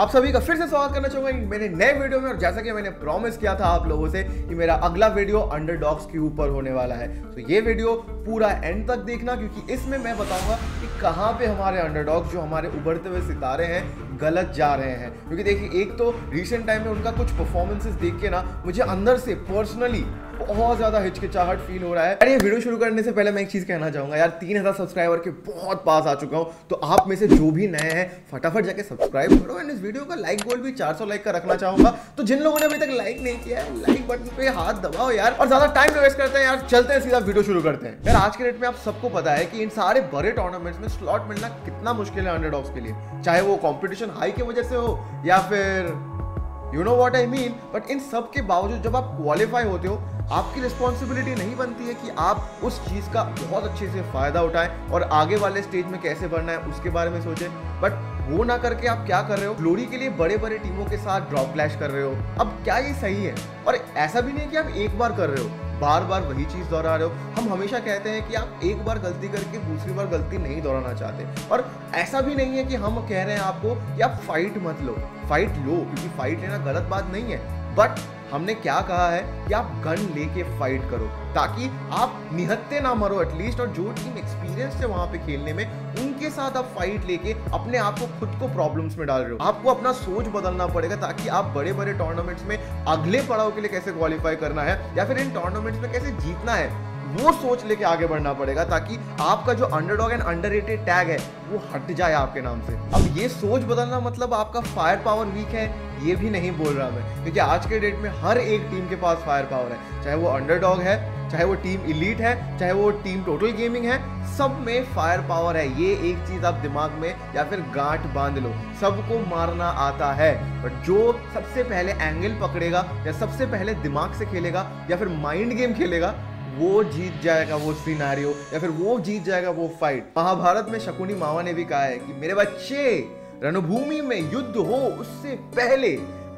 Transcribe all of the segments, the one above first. आप सभी का फिर से स्वागत करना चाहूंगा मेरे नए वीडियो में। और जैसा कि मैंने प्रॉमिस किया था आप लोगों से कि मेरा अगला वीडियो अंडरडॉग्स के ऊपर होने वाला है, तो ये वीडियो पूरा एंड तक देखना, क्योंकि इसमें मैं बताऊंगा कि कहाँ पे हमारे अंडरडॉग्स, जो हमारे उभरते हुए सितारे हैं, गलत जा रहे हैं। क्योंकि देखिए, एक तो रिसेंट टाइम में उनका कुछ परफॉर्मेंसेस देख के ना मुझे अंदर से पर्सनली बहुत ज़्यादा हिचकिचाहट फील हो रहा है। अरे वीडियो शुरू करने से पहले मैं एक चीज़ कहना चाहूँगा यार, 3000 सब्सक्राइबर के बहुत पास आ चुका हूँ, तो आप में से जो भी नए हैं फटाफट जाके सब्सक्राइब करो। एंड इस वीडियो का लाइक गोल भी 400 लाइक का रखना चाहूँगा, तो जिन लोगों ने अभी तक लाइक नहीं किया है लाइक बटन पे हाथ दबाओ यार। और ज़्यादा टाइम वेस्ट करते हैं यार, चलते हैं सीधा वीडियो शुरू करते हैं। यार आज के डेट में आप सबको पता है कि इन सारे बड़े टूर्नामेंट्स में स्लॉट मिलना कितना मुश्किल है अंडरडॉग्स के लिए, चाहे वो कॉम्पिटिशन हाई की वजह से हो या फिर you know what I mean. But इन सब के बावजूद जब आप क्वालिफाई होते हो, आपकी रिस्पॉन्सिबिलिटी नहीं बनती है कि आप उस चीज़ का बहुत अच्छे से फ़ायदा उठाएं और आगे वाले स्टेज में कैसे बढ़ना है उसके बारे में सोचें। बट वो ना करके आप क्या कर रहे हो, ग्लोरी के लिए बड़े बड़े टीमों के साथ ड्रॉप क्लैश कर रहे हो। अब क्या ये सही है? और ऐसा भी नहीं कि आप एक बार कर रहे हो, बार बार वही चीज़ दोहरा रहे हो। हम हमेशा कहते हैं कि आप एक बार गलती करके दूसरी बार गलती नहीं दोहराना चाहते। और ऐसा भी नहीं है कि हम कह रहे हैं आपको कि आप फाइट मत लो, फाइट लो, क्योंकि फाइट लेना गलत बात नहीं है। बट हमने क्या कहा है कि आप गन लेके फाइट करो, ताकि आप निहत्ते ना मरो एटलीस्ट। और जो टीम एक्सपीरियंस है वहाँ पे खेलने में, उनके साथ आप फाइट लेके अपने आप को खुद को प्रॉब्लम्स में डाल रहे हो। आपको अपना सोच बदलना पड़ेगा, ताकि आप बड़े बड़े टूर्नामेंट्स में अगले पड़ाव के लिए कैसे क्वालिफाई करना है या फिर इन टूर्नामेंट्स में कैसे जीतना है, वो सोच लेके आगे बढ़ना पड़ेगा, ताकि आपका जो अंडरडॉग एंड अंडररेटेड टैग है वो हट जाए आपके नाम से। अब ये सोच बदलना मतलब आपका फायर पावर वीक है, ये भी नहीं बोल रहा मैं, क्योंकि आज के डेट में हर एक टीम के पास फायर पावर है। चाहे वो अंडरडॉग है, चाहे वो टीम इलीट है, चाहे वो टीम टोटल गेमिंग है, सब में फायर पावर है। ये एक चीज़ आप दिमाग में या फिर गांठ बांध लो, सबको मारना आता है। बट जो सबसे पहले एंगल पकड़ेगा या सबसे पहले दिमाग से खेलेगा या फिर माइंड गेम खेलेगा, वो जीत जाएगा वो सिनारियो या फिर वो जीत जाएगा वो फाइट। महाभारत में शकुनी मामा ने भी कहा है कि मेरे बच्चे, रणभूमि में युद्ध हो उससे पहले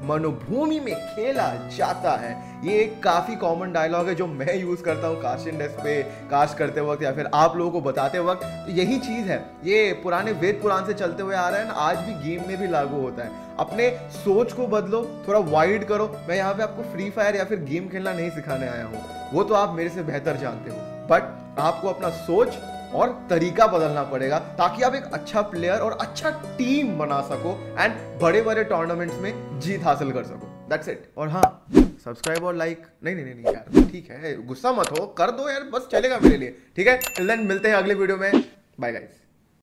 मनोभूमि में खेला जाता है। ये एक काफ़ी कॉमन डायलॉग है जो मैं यूज़ करता हूँ कास्टिंग डेस्क पे कास्ट करते वक्त या फिर आप लोगों को बताते वक्त। तो यही चीज़ है, ये पुराने वेद पुराण से चलते हुए आ रहा है ना, आज भी गेम में भी लागू होता है। अपने सोच को बदलो, थोड़ा वाइड करो। मैं यहाँ पे आपको फ्री फायर या फिर गेम खेलना नहीं सिखाने आया हूँ, वो तो आप मेरे से बेहतर जानते हो। बट आपको अपना सोच और तरीका बदलना पड़ेगा, ताकि आप एक अच्छा प्लेयर और अच्छा टीम बना सको एंड बड़े बड़े टूर्नामेंट्स में जीत हासिल कर सको। That's it. और हाँ, सब्सक्राइब और लाइक नहीं यार, ठीक है, गुस्सा मत हो, कर दो यार, बस चलेगा मेरे लिए। ठीक है, टिल देन मिलते हैं अगले वीडियो में। Bye guys.